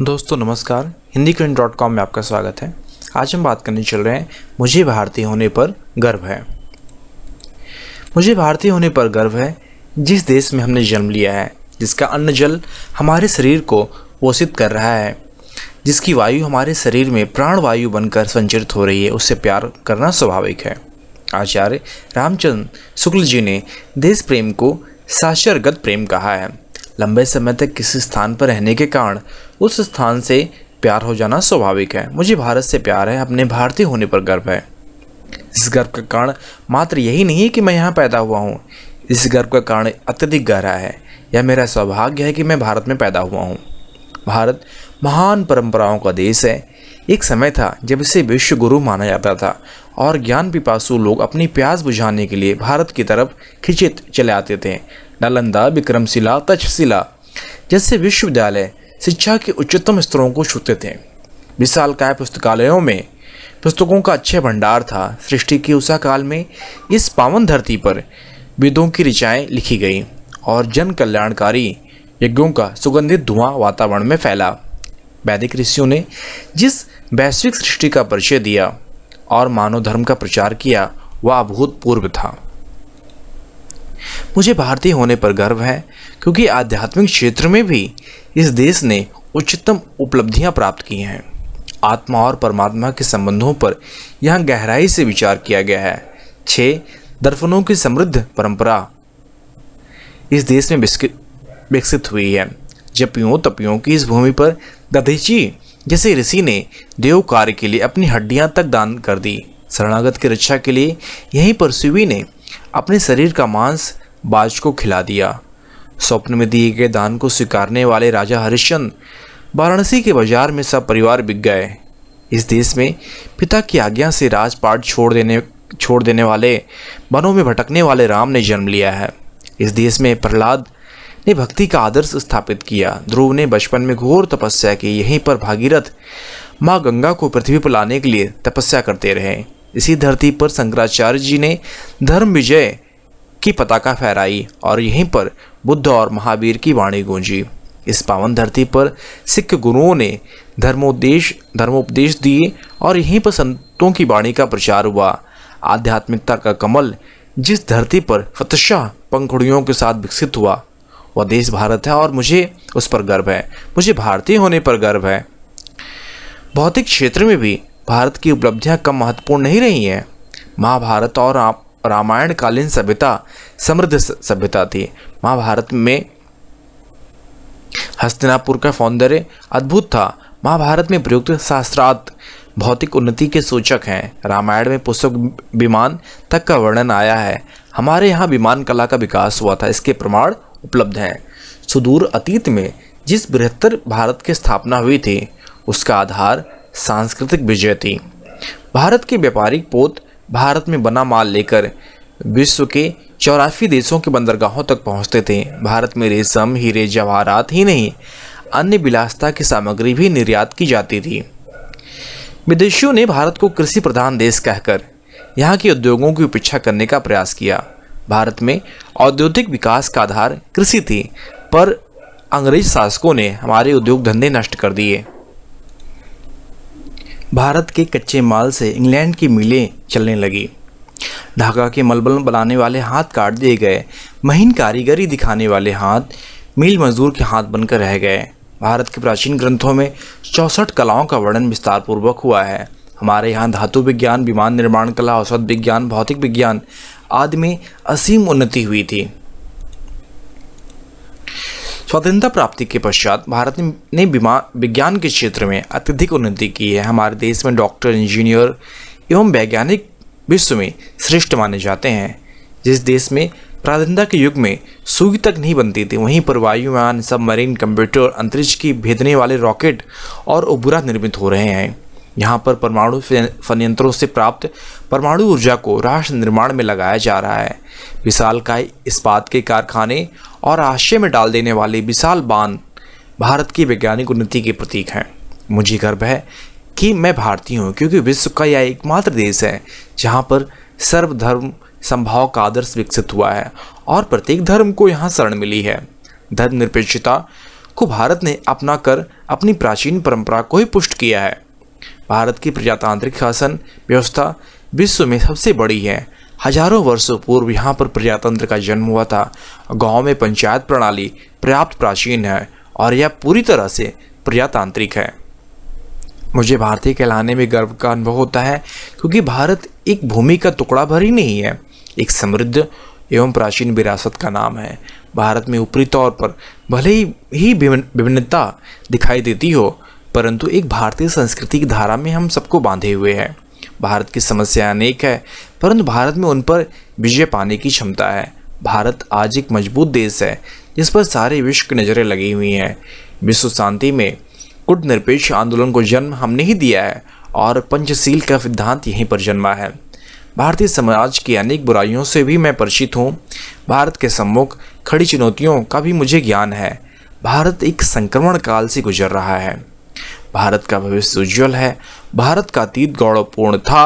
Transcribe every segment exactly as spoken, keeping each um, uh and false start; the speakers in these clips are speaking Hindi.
दोस्तों नमस्कार, हिंदी करंट डॉट कॉम में आपका स्वागत है। आज हम बात करने चल रहे हैं मुझे भारतीय होने पर गर्व है। मुझे भारतीय होने पर गर्व है जिस देश में हमने जन्म लिया है, जिसका अन्न जल हमारे शरीर को पोषित कर रहा है, जिसकी वायु हमारे शरीर में प्राण वायु बनकर संचरित हो रही है, उससे प्यार करना स्वाभाविक है। आचार्य रामचंद्र शुक्ल जी ने देश प्रेम को साक्षरगत प्रेम कहा है। लंबे समय तक किसी स्थान पर रहने के कारण उस स्थान से प्यार हो जाना स्वाभाविक है। मुझे भारत से प्यार है, अपने भारतीय होने पर गर्व है। इस गर्व का कारण मात्र यही नहीं कि मैं यहाँ पैदा हुआ हूँ, इस गर्व का कारण अत्यधिक गहरा है। यह मेरा सौभाग्य है कि मैं भारत में पैदा हुआ हूँ। भारत महान परंपराओं का देश है। एक समय था जब इसे विश्व गुरु माना जाता था और ज्ञान पिपासु लोग अपनी प्यास बुझाने के लिए भारत की तरफ खिंचे चले आते थे। नालंदा, विक्रमशिला, तक्षशिला जैसे विश्वविद्यालय शिक्षा के उच्चतम स्तरों को छूते थे। विशालकाय पुस्तकालयों में पुस्तकों का अच्छा भंडार था। सृष्टि के उषा काल में इस पावन धरती पर वेदों की ऋचाएँ लिखी गई और जन कल्याणकारी यज्ञों का सुगंधित धुआं वातावरण में फैला। वैदिक ऋषियों ने जिस वैश्विक सृष्टि का परिचय दिया और मानव धर्म का प्रचार किया वह अभूतपूर्व था। मुझे भारतीय होने पर गर्व है क्योंकि आध्यात्मिक क्षेत्र में भी इस देश ने उच्चतम उपलब्धियां प्राप्त की हैं। आत्मा और परमात्मा के संबंधों पर यहां गहराई से विचार किया गया है। छह दर्पणों की समृद्ध परंपरा इस देश में विकसित हुई है। जपियों तपियों की इस भूमि पर दधीचि जैसे ऋषि ने देव कार्य के लिए अपनी हड्डियां तक दान कर दी। शरणागत की रक्षा के लिए यहीं पर शिवी ने अपने शरीर का मांस बाज को खिला दिया। स्वप्न में दिए गए दान को स्वीकारने वाले राजा हरिश्चंद्र वाराणसी के बाजार में सब परिवार बिक गए। इस देश में पिता की आज्ञा से राजपाट छोड़ देने छोड़ देने वाले वनों में भटकने वाले राम ने जन्म लिया है। इस देश में प्रहलाद ने भक्ति का आदर्श स्थापित किया। ध्रुव ने बचपन में घोर तपस्या की। यहीं पर भागीरथ माँ गंगा को पृथ्वी पर लाने के लिए तपस्या करते रहे। इसी धरती पर शंकराचार्य जी ने धर्म विजय की पताका फहराई और यहीं पर बुद्ध और महावीर की वाणी गूंजी। इस पावन धरती पर सिख गुरुओं ने धर्मोपदेश धर्मोपदेश दिए और यहीं पर संतों की वाणी का प्रचार हुआ। आध्यात्मिकता का कमल जिस धरती पर फतशाह पंखुड़ियों के साथ विकसित हुआ वह देश भारत है और मुझे उस पर गर्व है। मुझे भारतीय होने पर गर्व है। भौतिक क्षेत्र में भी भारत की उपलब्धियां कम महत्वपूर्ण नहीं रही हैं। महाभारत और रामायण कालीन सभ्यता समृद्ध सभ्यता थी। महाभारत में हस्तिनापुर का सौंदर्य अद्भुत था। महाभारत में प्रयुक्त शास्त्रार्थ भौतिक उन्नति के सूचक हैं। रामायण में पुस्तक विमान तक का वर्णन आया है। हमारे यहाँ विमान कला का विकास हुआ था, इसके प्रमाण उपलब्ध हैं। सुदूर अतीत में जिस बृहत्तर भारत की स्थापना हुई थी उसका आधार सांस्कृतिक विजय थी। भारत के व्यापारिक पोत भारत में बना माल लेकर विश्व के चौरासी देशों के बंदरगाहों तक पहुंचते थे। भारत में रेशम, हीरे, जवाहरात ही नहीं अन्य विलासता की सामग्री भी निर्यात की जाती थी। विदेशियों ने भारत को कृषि प्रधान देश कहकर यहाँ के उद्योगों की उपेक्षा करने का प्रयास किया। भारत में औद्योगिक विकास का आधार कृषि थी, पर अंग्रेज शासकों ने हमारे उद्योग धंधे नष्ट कर दिए। भारत के कच्चे माल से इंग्लैंड की मिलें चलने लगी। ढाका के मलबल बनाने वाले हाथ काट दिए गए। महीन कारीगरी दिखाने वाले हाथ मिल मजदूर के हाथ बनकर रह गए। भारत के प्राचीन ग्रंथों में चौसठ कलाओं का वर्णन विस्तारपूर्वक हुआ है। हमारे यहाँ धातु विज्ञान, विमान निर्माण कला, औषध विज्ञान, भौतिक विज्ञान आदि में असीम उन्नति हुई थी। स्वतंत्रता प्राप्ति के पश्चात भारत ने विज्ञान के क्षेत्र में अत्यधिक उन्नति की है। हमारे देश में डॉक्टर, इंजीनियर एवं वैज्ञानिक विश्व में श्रेष्ठ माने जाते हैं। जिस देश में प्राधीनता के युग में सुई तक नहीं बनती थी वहीं पर वायुयान, सबमरीन, कंप्यूटर, अंतरिक्ष की भेदने वाले रॉकेट और उपग्रह निर्मित हो रहे हैं। यहाँ पर परमाणु संयंत्रों से प्राप्त परमाणु ऊर्जा को राष्ट्र निर्माण में लगाया जा रहा है। विशालकाय इस्पात के कारखाने और आश्चर्य में डाल देने वाले विशाल बांध भारत की वैज्ञानिक उन्नति के प्रतीक हैं। मुझे गर्व है कि मैं भारतीय हूँ क्योंकि विश्व का यह एकमात्र देश है जहाँ पर सर्वधर्म संभाव का आदर्श विकसित हुआ है और प्रत्येक धर्म को यहाँ शरण मिली है। धर्मनिरपेक्षता को भारत ने अपना कर अपनी प्राचीन परंपरा को ही पुष्ट किया है। भारत की प्रजातांत्रिक शासन व्यवस्था विश्व में सबसे बड़ी है। हजारों वर्षों पूर्व यहाँ पर प्रजातंत्र का जन्म हुआ था। गांव में पंचायत प्रणाली पर्याप्त प्राचीन है और यह पूरी तरह से प्रजातांत्रिक है। मुझे भारतीय कहलाने में गर्व का अनुभव होता है, क्योंकि भारत एक भूमि का टुकड़ा भर ही नहीं है, एक समृद्ध एवं प्राचीन विरासत का नाम है। भारत में ऊपरी तौर पर भले ही विभिन्नता दिखाई देती हो, परंतु एक भारतीय संस्कृति की धारा में हम सबको बांधे हुए हैं। भारत की समस्या अनेक है, परंतु भारत में उन पर विजय पाने की क्षमता है। भारत आज एक मजबूत देश है जिस पर सारे विश्व की नज़रें लगी हुई हैं। विश्व शांति में गुट निरपेक्ष आंदोलन को जन्म हमने ही दिया है और पंचशील का सिद्धांत यहीं पर जन्मा है। भारतीय समाज की अनेक बुराइयों से भी मैं परिचित हूँ। भारत के सम्मुख खड़ी चुनौतियों का भी मुझे ज्ञान है। भारत एक संक्रमण काल से गुजर रहा है। भारत का भविष्य उज्ज्वल है। भारत का अतीत गौरवपूर्ण था।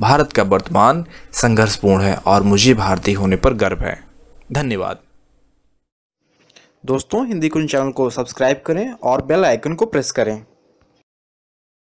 भारत का वर्तमान संघर्षपूर्ण है और मुझे भारतीय होने पर गर्व है। धन्यवाद। दोस्तों, हिंदी कुंज चैनल को सब्सक्राइब करें और बेल आइकन को प्रेस करें।